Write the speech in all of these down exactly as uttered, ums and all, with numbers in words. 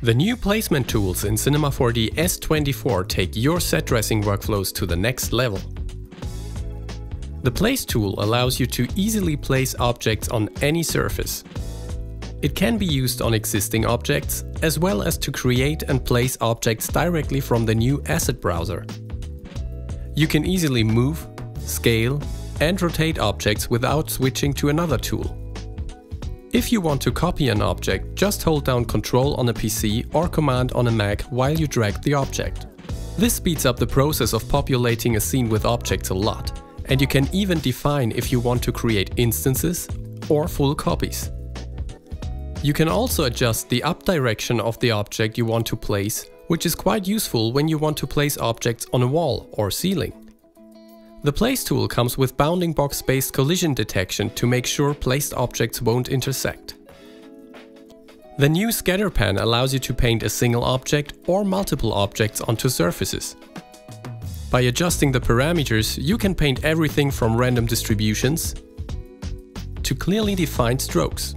The new placement tools in Cinema four D S twenty-four take your set dressing workflows to the next level. The Place tool allows you to easily place objects on any surface. It can be used on existing objects, as well as to create and place objects directly from the new Asset Browser. You can easily move, scale, and rotate objects without switching to another tool. If you want to copy an object, just hold down Control on a P C or Command on a Mac while you drag the object. This speeds up the process of populating a scene with objects a lot, and you can even define if you want to create instances or full copies. You can also adjust the up direction of the object you want to place, which is quite useful when you want to place objects on a wall or ceiling. The Place tool comes with bounding box-based collision detection to make sure placed objects won't intersect. The new Scatter Pan allows you to paint a single object or multiple objects onto surfaces. By adjusting the parameters, you can paint everything from random distributions to clearly defined strokes.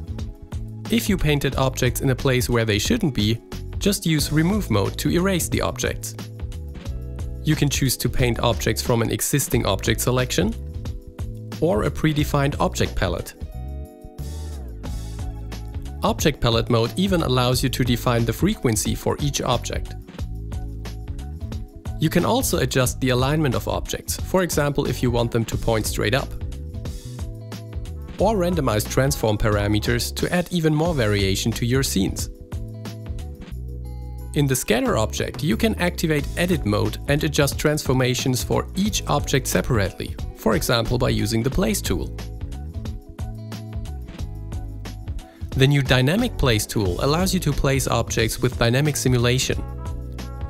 If you painted objects in a place where they shouldn't be, just use Remove mode to erase the objects. You can choose to paint objects from an existing object selection or a predefined object palette. Object palette mode even allows you to define the frequency for each object. You can also adjust the alignment of objects, for example if you want them to point straight up. Or randomize transform parameters to add even more variation to your scenes. In the Scatter Object, you can activate Edit mode and adjust transformations for each object separately, for example by using the Place tool. The new Dynamic Place tool allows you to place objects with dynamic simulation.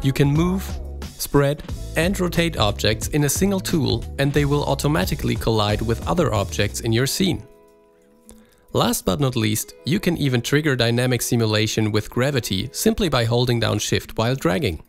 You can move, spread, and rotate objects in a single tool, and they will automatically collide with other objects in your scene. Last but not least, you can even trigger dynamic simulation with gravity simply by holding down Shift while dragging.